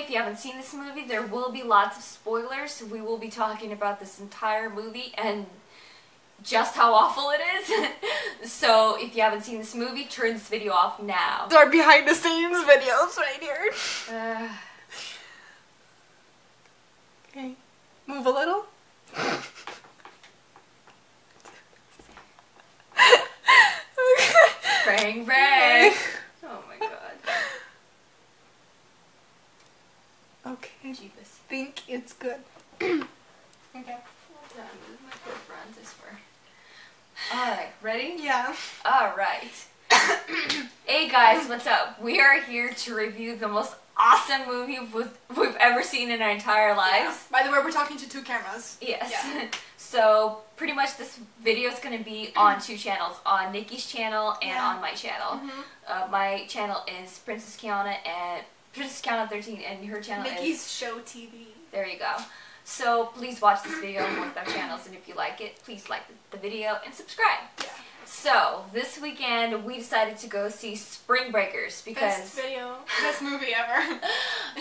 way, if you haven't seen this movie, there will be lots of spoilers. We will be talking about this entire movie and just how awful it is. So if you haven't seen this movie, turn this video off now. It's our behind the scenes videos right here. Okay, move a little. Spring break. Oh my god. Okay. Jeebus. Think it's good. Okay. I'm done with my poor friends, I swear. Alright, ready? Yeah. Alright. Hey guys, what's up? We are here to review the most awesome movie we've ever seen in our entire lives. Yeah. By the way, we're talking to two cameras. Yes. Yeah. So pretty much this video is going to be on two channels, on Nikki's channel and on my channel. My channel is Princess Kiana and Princess Kiana 13, and her channel Mickey's is Show TV. There you go. So please watch this video on both our channels, and if you like it, please like the video and subscribe. Yeah. So this weekend we decided to go see Spring Breakers because best video, best movie ever.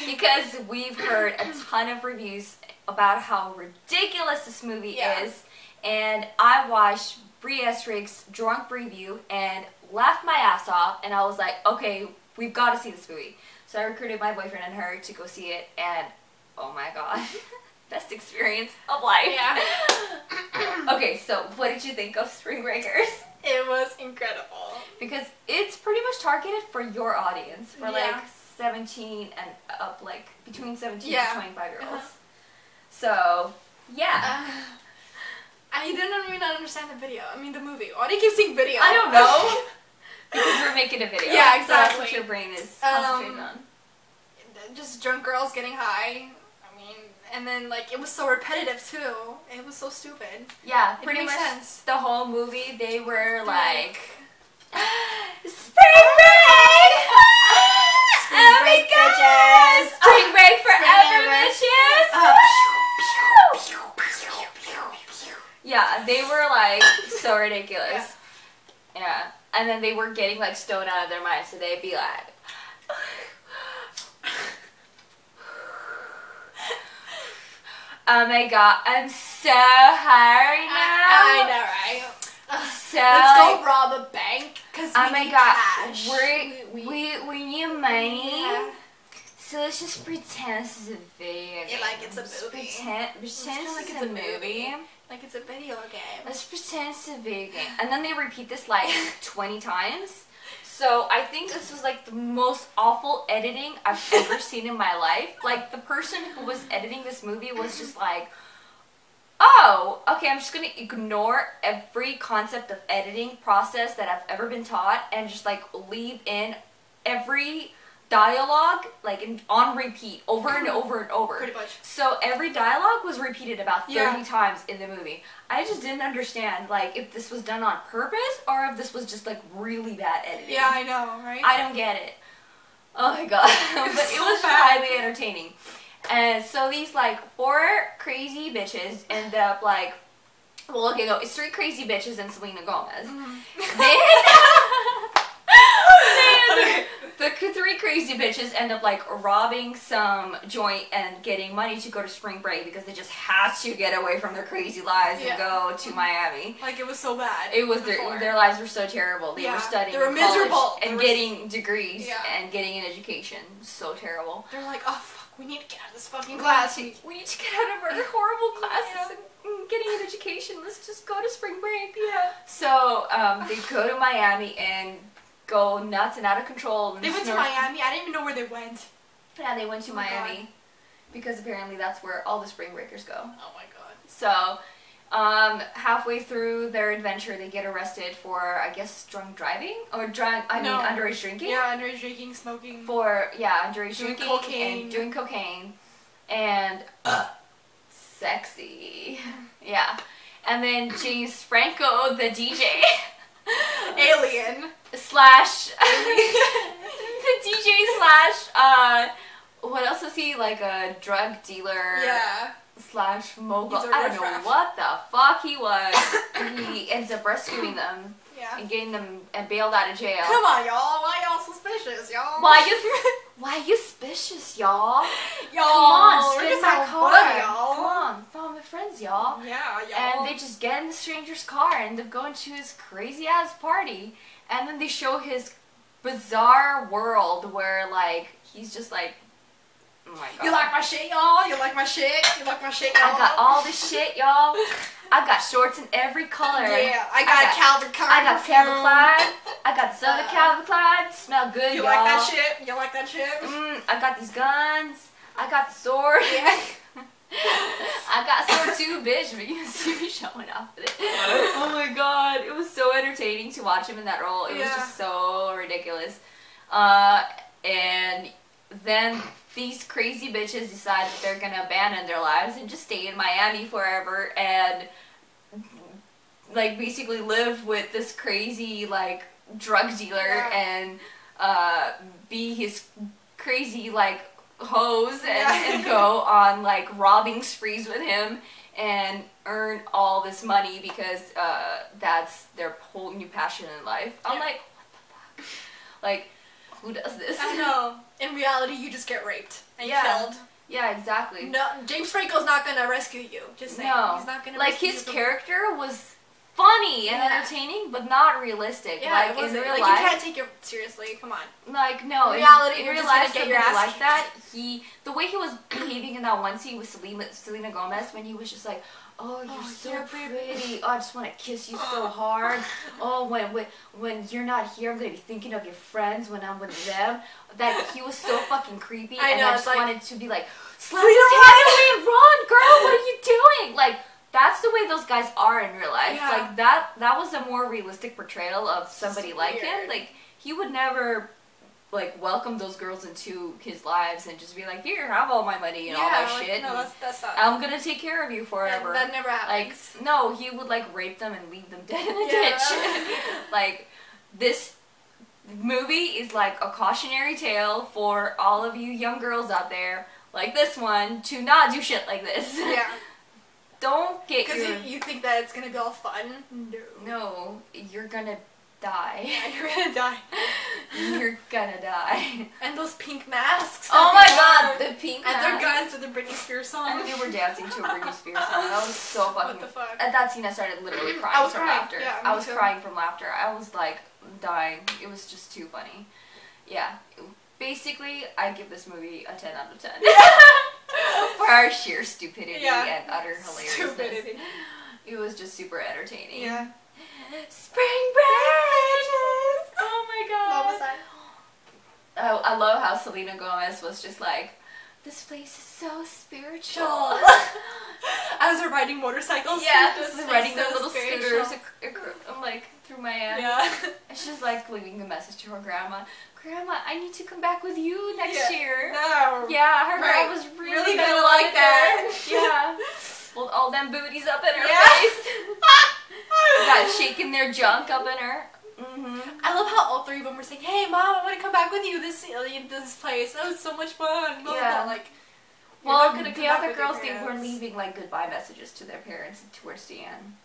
Because we've heard a ton of reviews about how ridiculous this movie is, and I watched Brie S. Riggs' drunk review and laughed my ass off, and I was like, okay, we've got to see this movie. So I recruited my boyfriend and her to go see it, and oh my god, best experience of life. Yeah. Okay, so what did you think of Spring Breakers? It was incredible. Because it's pretty much targeted for your audience, for like 17 and up, like between 17 and 25-year-olds. So, yeah. I didn't even understand the video. I mean, the movie. Why do you keep seeing video? I don't know. Because we're making a video. Yeah, exactly. So that's what your brain is concentrated on. Just drunk girls getting high. And then, like, it was so repetitive, too. It was so stupid. Yeah, pretty much sense. The whole movie, they were like, Spring break! Spring break, bitches! Spring break forever, bitches! Yeah, they were, like, so ridiculous. Yeah. And then they were getting, like, stoned out of their minds, so they'd be like, oh my god, I'm so high right now. I know, right? So let's go rob a bank because we need cash. Oh my god, we need money. Yeah. So let's just pretend this is a video game. Like it's a movie. Pretend like it's a movie. Like it's a video game. Let's pretend it's a video game. And then they repeat this like 20 times. So I think this was like the most awful editing I've ever seen in my life. Like the person who was editing this movie was just like, oh, okay, I'm just going to ignore every concept of editing process that I've ever been taught and just like leave in every dialogue like on repeat over and over and over. Pretty much. So every dialogue was repeated about 30 times in the movie. I just didn't understand like if this was done on purpose or if this was just like really bad editing. Yeah, I know, right? I don't get it. Oh my god. But so it was highly entertaining. And so these like four crazy bitches end up like, well, okay, no, it's three crazy bitches and Selena Gomez. The three crazy bitches end up like robbing some joint and getting money to go to spring break because they just had to get away from their crazy lives and go to Miami. Like it was so bad. It was their lives were so terrible. They were studying, they were miserable, and getting degrees and getting an education. So terrible. They're like, oh fuck, we need to get out of this fucking class. We need to get out of our horrible classes and getting an education. Let's just go to spring break. Yeah. So they go to Miami and go nuts and out of control. And they went to Miami. I didn't even know where they went. Yeah, they went to Miami because apparently that's where all the spring breakers go. Oh my god. So, halfway through their adventure, they get arrested for, I guess, drunk driving or drunk. I mean, underage drinking. Yeah, underage drinking, smoking. Underage drinking, cocaine. And doing cocaine, and sexy. Yeah, and then James Franco, the DJ. Alien slash the DJ slash what else is he, like a drug dealer slash mogul, I don't know what the fuck he was. He ends up rescuing them and getting them and bailed out of jail. Come on y'all, why y'all suspicious y'all? Why you Why are you suspicious, y'all? Y'all, come on, spin my car. Come on, follow my friends, y'all. Yeah, y'all. And they just get in the stranger's car and end up going to his crazy-ass party. And then they show his bizarre world where, like, he's just like, oh my god. You like my shit, y'all? You like my shit? You like my shit, y'all? I got all this shit, y'all. I got shorts in every color. Yeah, I got Calvin Klein. I got Calvin Klein. I got this other Calvin Klein. Smell good, y'all. You like that shit? You like that shit? I got these guns. I got the sword. Yeah. I got a sword too, bitch. But you see me showing off with it. Oh my god, it was so entertaining to watch him in that role. It was just so ridiculous. And then these crazy bitches decide that they're gonna abandon their lives and just stay in Miami forever and like basically live with this crazy like drug dealer and be his crazy like hoes and go on like robbing sprees with him and earn all this money because that's their whole new passion in life. I'm like, what the fuck? Like, who does this? I know. In reality, you just get raped and killed. Yeah, exactly. No, James Franco's not gonna rescue you. Just saying. No. He's not gonna rescue you. Like, his character was funny and entertaining, but not realistic. Yeah, like, in real life. Like, you can't take it seriously. Come on. Like, no. In reality, you're just gonna get your ass kicked. Like that, the way he was behaving in that one scene with Selena Gomez, when he was just like, oh, you're so pretty. Oh, I just want to kiss you so hard. Oh, when you're not here, I'm going to be thinking of your friends when I'm with them. That he was so fucking creepy. I know, and I just wanted to be like, slap his head away and run, girl. What are you doing? Like, that's the way those guys are in real life. Yeah. Like, that was a more realistic portrayal of somebody like him. Like, he would never, like, welcome those girls into his lives and just be like, here, have all my money and all that shit. No, that's not. I'm gonna take care of you forever. That never happens. Like, no, he would, like, rape them and leave them dead in a ditch. Like, this movie is, like, a cautionary tale for all of you young girls out there, like this one, to not do shit like this. Yeah. Don't get your... Because you think that it's gonna be all fun? No. No, you're gonna die. Yeah, you're gonna die. You're gonna die. And those pink masks. Oh my god, the pink masks. And their guns with the Britney Spears song. And they were dancing to a Britney Spears song. That was so fucking... What the fuck? At that scene I started literally crying from laughter. Yeah, I was crying from laughter. I was like dying. It was just too funny. Yeah. Basically, I give this movie a 10 out of 10. For our sheer stupidity and utter hilariousness. Stupidity. It was just super entertaining. Yeah. Spring Breakers! Oh my god! What was that? Oh, I love how Selena Gomez was just like, this place is so spiritual. I was riding motorcycles. Yeah, I was riding their little scooters. I'm like, through my aunt. Yeah. She's like leaving a message to her grandma. Grandma, I need to come back with you next year. No. Yeah, her grandma was really gonna like that. Yeah. With all them booties up in her face. Got shaking their junk up in her. I love how all three of them were saying, hey mom, I want to come back with you this place. That was so much fun. Yeah. Like, well, the other girls were leaving like goodbye messages to their parents towards the end.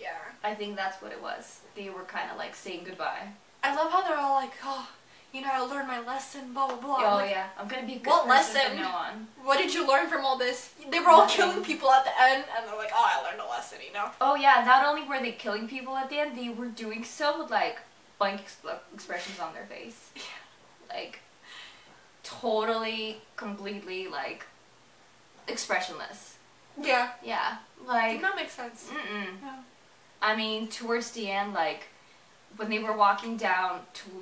Yeah. I think that's what it was. They were kind of like saying goodbye. I love how they're all like, oh, you know, I learned my lesson, blah, blah, blah. Oh, like, yeah. I'm going to be a good person from now on. What did you learn from all this? They were all killing people at the end, and they're like, oh, I learned a lesson, you know? Oh, yeah. Not only were they killing people at the end, they were doing so with, like, blank expressions on their face. Yeah. Like, totally, completely, like, expressionless. Yeah. Yeah. Like... That makes sense. Yeah. I mean, towards the end, like... When they were walking down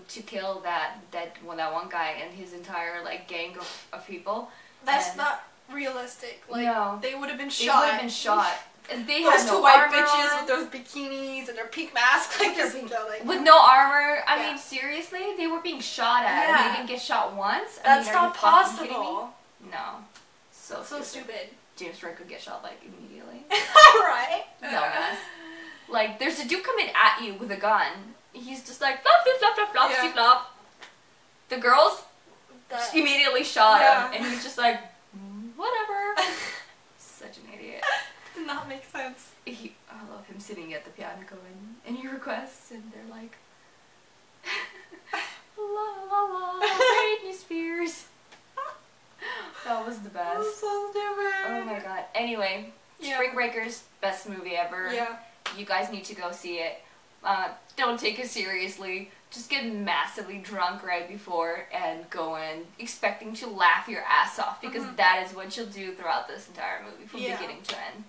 to kill that one guy and his entire like gang of people, that's not realistic. Like they would have been shot. They would have been shot. And they had no white bitches with those bikinis and their pink masks, like they're with no armor. I mean, seriously, they were being shot at. And they didn't get shot once. That's not possible. No, so stupid. James Franco get shot like immediately. Right? Dumbass. Like there's a dude coming at you with a gun. He's just like, flop, flop, flop, flop, flop, flop. The girls immediately shot him, and he's just like, whatever. Such an idiot. Did not make sense. I love him sitting at the piano going, any requests? And they're like, la la la, Britney Spears. That was the best. It was so different. Oh my god. Anyway, yeah. Spring Breakers, best movie ever. Yeah. You guys need to go see it. Don't take it seriously. Just get massively drunk right before and go in expecting to laugh your ass off, because that is what you'll do throughout this entire movie from beginning to end.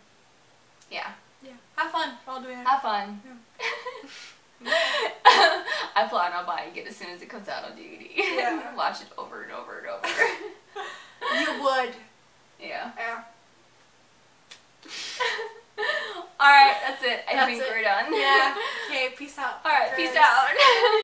Yeah. Yeah. Have fun. I'll do it. Have fun. Yeah. I plan on buying it as soon as it comes out on DVD. Yeah. Watch it over and over and over. You would. Yeah. Yeah. Alright, that's it. I think we're done. Yeah. Okay, peace out. Alright, peace out.